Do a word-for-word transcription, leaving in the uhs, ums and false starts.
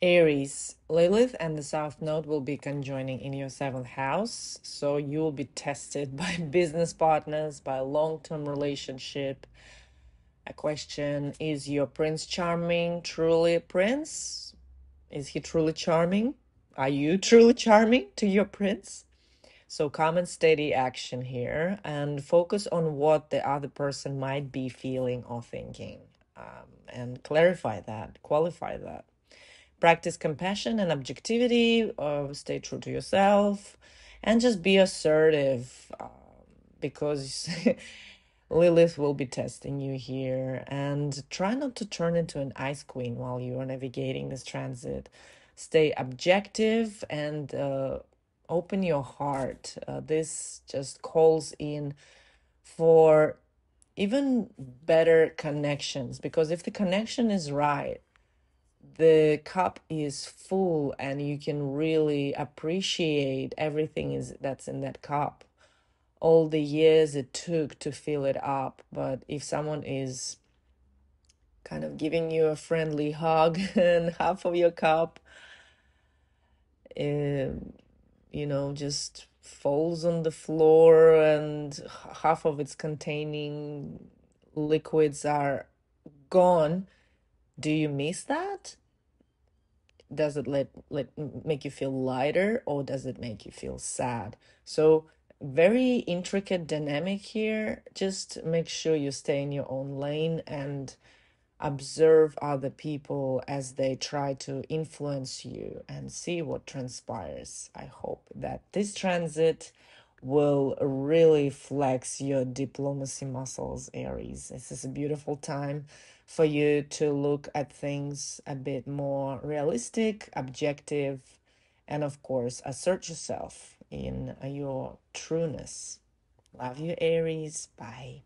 Aries, Lilith and the South Node will be conjoining in your seventh house, so you will be tested by business partners, by a long-term relationship. A question, is your Prince Charming truly a prince? Is he truly charming? Are you truly charming to your prince? So calm and steady action here and focus on what the other person might be feeling or thinking, um, and clarify that, qualify that. Practice compassion and objectivity, uh, stay true to yourself, and just be assertive uh, because Lilith will be testing you here. And try not to turn into an ice queen while you are navigating this transit. Stay objective and uh, open your heart. Uh, this just calls in for even better connections, because if the connection is right, the cup is full and you can really appreciate everything is that's in that cup. All the years it took to fill it up. But if someone is kind of giving you a friendly hug and half of your cup, uh, you know, just falls on the floor and half of its containing liquids are gone, do you miss that? Does it let, let make you feel lighter, or does it make you feel sad? So very intricate dynamic here. Just make sure you stay in your own lane and observe other people as they try to influence you and see what transpires. I hope that this transit will really flex your diplomacy muscles, Aries. This is a beautiful time for you to look at things a bit more realistic, objective, and of course, assert yourself in your trueness. Love you, Aries. Bye.